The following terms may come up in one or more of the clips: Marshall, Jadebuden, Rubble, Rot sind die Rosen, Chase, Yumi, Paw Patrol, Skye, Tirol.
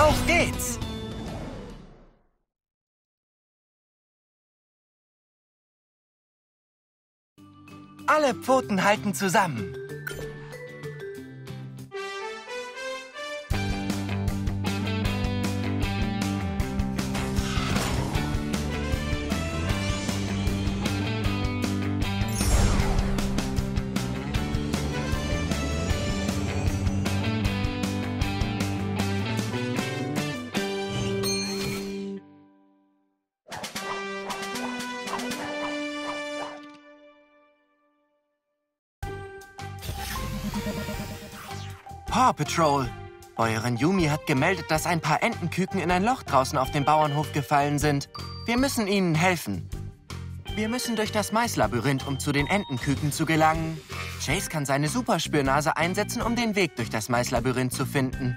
Auf geht's! Alle Pfoten halten zusammen. Paw Patrol. Bäuerin Yumi hat gemeldet, dass ein paar Entenküken in ein Loch draußen auf dem Bauernhof gefallen sind. Wir müssen ihnen helfen. Wir müssen durch das Maislabyrinth, um zu den Entenküken zu gelangen. Chase kann seine Superspürnase einsetzen, um den Weg durch das Maislabyrinth zu finden.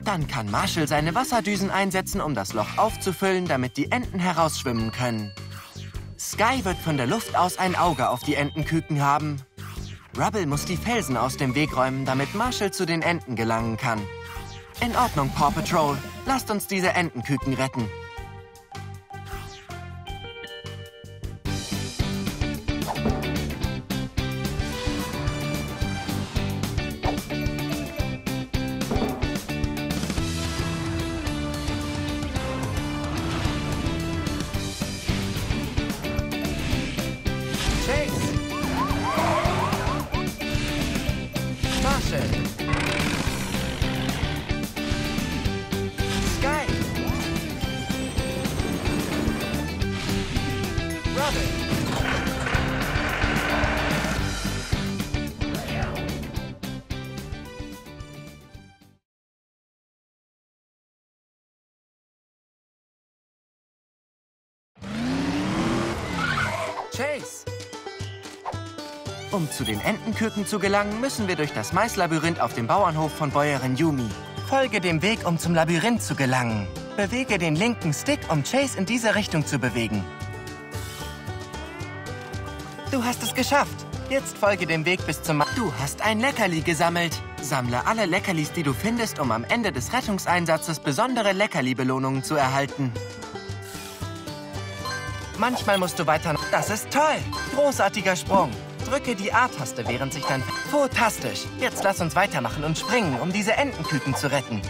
Dann kann Marshall seine Wasserdüsen einsetzen, um das Loch aufzufüllen, damit die Enten herausschwimmen können. Skye wird von der Luft aus ein Auge auf die Entenküken haben. Rubble muss die Felsen aus dem Weg räumen, damit Marshall zu den Enten gelangen kann. In Ordnung, Paw Patrol. Lasst uns diese Entenküken retten. Chase! Um zu den Entenküken zu gelangen, müssen wir durch das Maislabyrinth auf dem Bauernhof von Bäuerin Yumi. Folge dem Weg, um zum Labyrinth zu gelangen. Bewege den linken Stick, um Chase in diese Richtung zu bewegen. Du hast es geschafft. Jetzt folge dem Weg bis zum Du hast ein Leckerli gesammelt. Sammle alle Leckerlis, die du findest, um am Ende des Rettungseinsatzes besondere Leckerli-Belohnungen zu erhalten. Manchmal musst du weiter... Das ist toll! Großartiger Sprung! Drücke die A-Taste, während sich dann... Fantastisch! Jetzt lass uns weitermachen und springen, um diese Entenküken zu retten.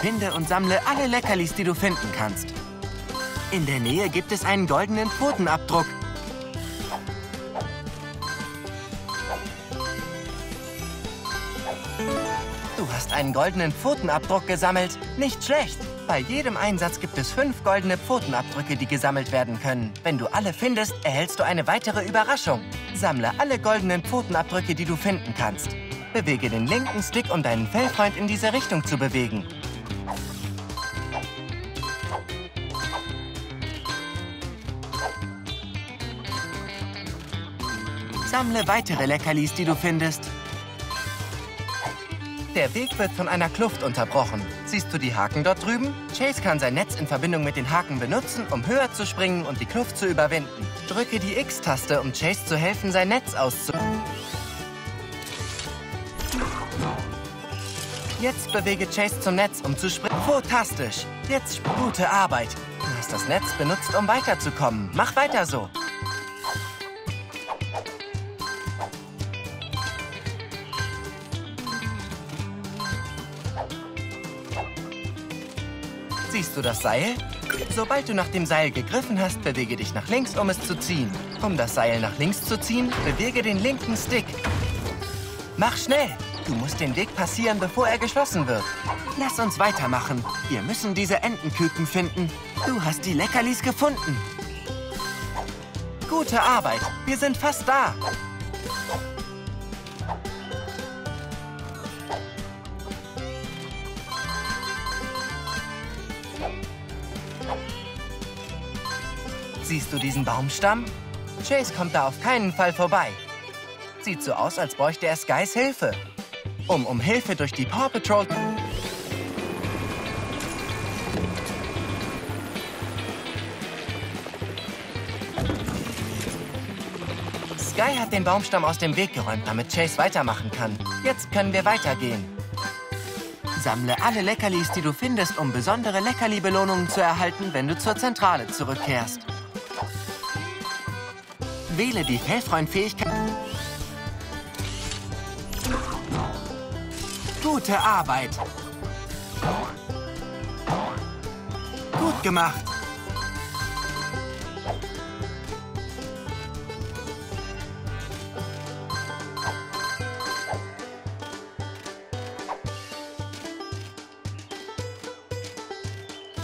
Finde und sammle alle Leckerlis, die du finden kannst. In der Nähe gibt es einen goldenen Pfotenabdruck. Du hast einen goldenen Pfotenabdruck gesammelt. Nicht schlecht. Bei jedem Einsatz gibt es 5 goldene Pfotenabdrücke, die gesammelt werden können. Wenn du alle findest, erhältst du eine weitere Überraschung. Sammle alle goldenen Pfotenabdrücke, die du finden kannst. Bewege den linken Stick, um deinen Fellfreund in diese Richtung zu bewegen. Sammle weitere Leckerlis, die du findest. Der Weg wird von einer Kluft unterbrochen. Siehst du die Haken dort drüben? Chase kann sein Netz in Verbindung mit den Haken benutzen, um höher zu springen und die Kluft zu überwinden. Drücke die X-Taste, um Chase zu helfen, sein Netz auszubauen. Jetzt bewege Chase zum Netz, um zu springen. Fantastisch! Jetzt gute Arbeit. Du hast das Netz benutzt, um weiterzukommen. Mach weiter so. Siehst du das Seil? Sobald du nach dem Seil gegriffen hast, bewege dich nach links, um es zu ziehen. Um das Seil nach links zu ziehen, bewege den linken Stick. Mach schnell! Du musst den Weg passieren, bevor er geschlossen wird. Lass uns weitermachen. Wir müssen diese Entenküken finden. Du hast die Leckerlis gefunden. Gute Arbeit. Wir sind fast da. Siehst du diesen Baumstamm? Chase kommt da auf keinen Fall vorbei. Sieht so aus, als bräuchte er Skyes Hilfe. Um Hilfe durch die Paw Patrol... Skye hat den Baumstamm aus dem Weg geräumt, damit Chase weitermachen kann. Jetzt können wir weitergehen. Sammle alle Leckerlis, die du findest, um besondere Leckerli-Belohnungen zu erhalten, wenn du zur Zentrale zurückkehrst. Wähle die Fellfreund-Fähigkeit. Gute Arbeit! Gut gemacht!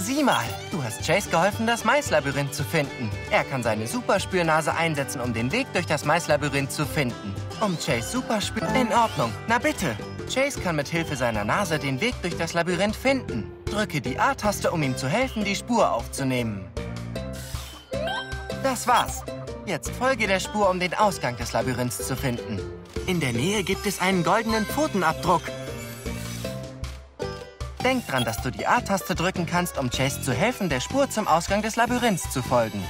Sieh mal, du hast Chase geholfen, das Maislabyrinth zu finden. Er kann seine Superspürnase einsetzen, um den Weg durch das Maislabyrinth zu finden. Um Chase Superspür... In Ordnung, na bitte! Chase kann mit Hilfe seiner Nase den Weg durch das Labyrinth finden. Drücke die A-Taste, um ihm zu helfen, die Spur aufzunehmen. Das war's. Jetzt folge der Spur, um den Ausgang des Labyrinths zu finden. In der Nähe gibt es einen goldenen Pfotenabdruck. Denk dran, dass du die A-Taste drücken kannst, um Chase zu helfen, der Spur zum Ausgang des Labyrinths zu folgen.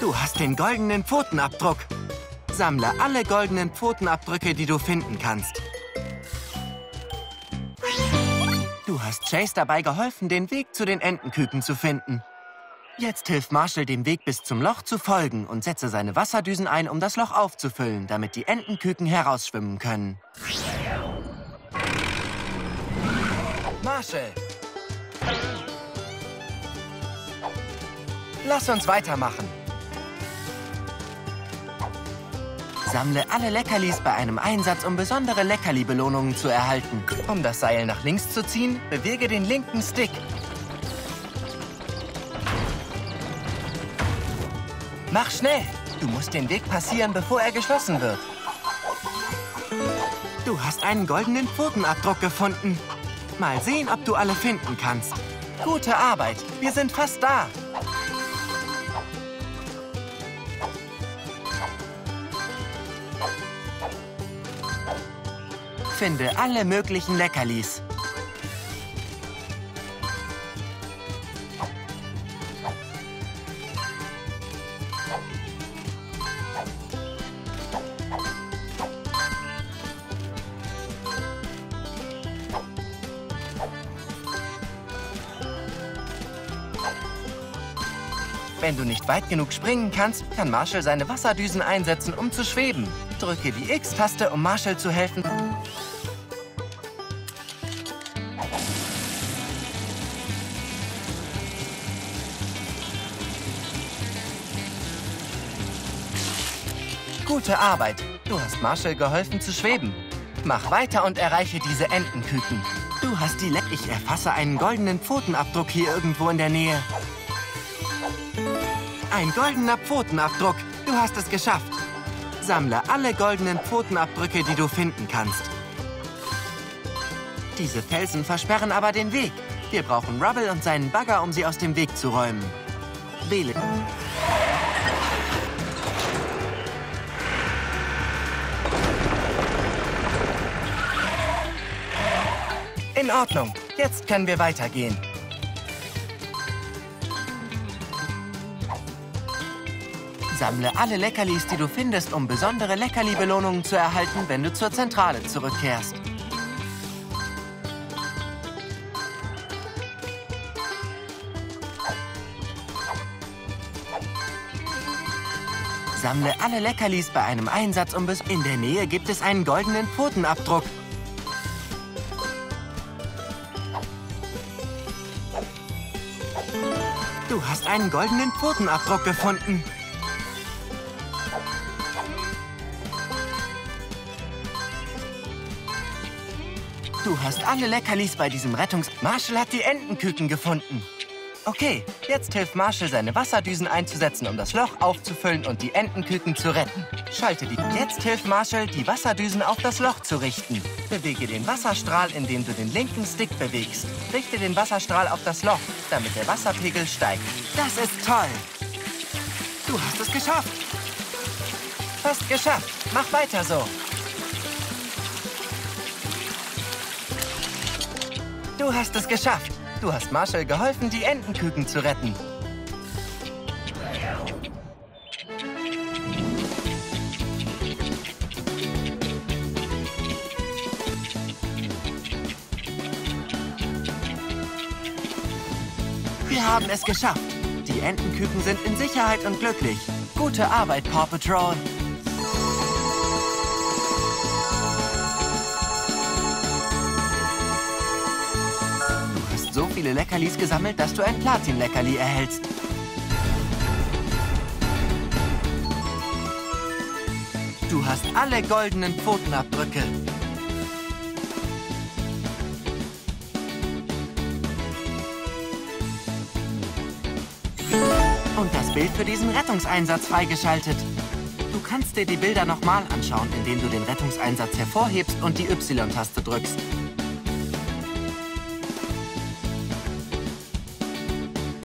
Du hast den goldenen Pfotenabdruck. Sammle alle goldenen Pfotenabdrücke, die du finden kannst. Du hast Chase dabei geholfen, den Weg zu den Entenküken zu finden. Jetzt hilft Marshall, dem Weg bis zum Loch zu folgen und setze seine Wasserdüsen ein, um das Loch aufzufüllen, damit die Entenküken herausschwimmen können. Marshall! Lass uns weitermachen. Sammle alle Leckerlis bei einem Einsatz, um besondere Leckerli-Belohnungen zu erhalten. Um das Seil nach links zu ziehen, bewege den linken Stick. Mach schnell! Du musst den Weg passieren, bevor er geschlossen wird. Du hast einen goldenen Pfotenabdruck gefunden. Mal sehen, ob du alle finden kannst. Gute Arbeit! Wir sind fast da! Finde alle möglichen Leckerlis. Wenn du nicht weit genug springen kannst, kann Marshall seine Wasserdüsen einsetzen, um zu schweben. Drücke die X-Taste, um Marshall zu helfen. Gute Arbeit. Du hast Marshall geholfen zu schweben. Mach weiter und erreiche diese Entenküken. Du hast die Ich erfasse einen goldenen Pfotenabdruck hier irgendwo in der Nähe. Ein goldener Pfotenabdruck. Du hast es geschafft. Sammle alle goldenen Pfotenabdrücke, die du finden kannst. Diese Felsen versperren aber den Weg. Wir brauchen Rubble und seinen Bagger, um sie aus dem Weg zu räumen. Wähle... In Ordnung, jetzt können wir weitergehen. Sammle alle Leckerlis, die du findest, um besondere Leckerli-Belohnungen zu erhalten, wenn du zur Zentrale zurückkehrst. Sammle alle Leckerlis bei einem Einsatz, um bis... In der Nähe gibt es einen goldenen Pfotenabdruck. Du hast einen goldenen Pfotenabdruck gefunden. Du hast alle Leckerlis bei diesem Marshall hat die Entenküken gefunden. Okay, jetzt hilft Marshall, seine Wasserdüsen einzusetzen, um das Loch aufzufüllen und die Entenküken zu retten. Jetzt hilft Marshall, die Wasserdüsen auf das Loch zu richten. Bewege den Wasserstrahl, indem du den linken Stick bewegst. Richte den Wasserstrahl auf das Loch, damit der Wasserpegel steigt. Das ist toll! Du hast es geschafft! Fast geschafft! Mach weiter so! Du hast es geschafft! Du hast Marshall geholfen, die Entenküken zu retten. Wir haben es geschafft. Die Entenküken sind in Sicherheit und glücklich. Gute Arbeit, Paw Patrol. Du hast so viele Leckerlis gesammelt, dass du ein Platin-Leckerli erhältst. Du hast alle goldenen Pfotenabdrücke. Und das Bild für diesen Rettungseinsatz freigeschaltet. Du kannst dir die Bilder nochmal anschauen, indem du den Rettungseinsatz hervorhebst und die Y-Taste drückst.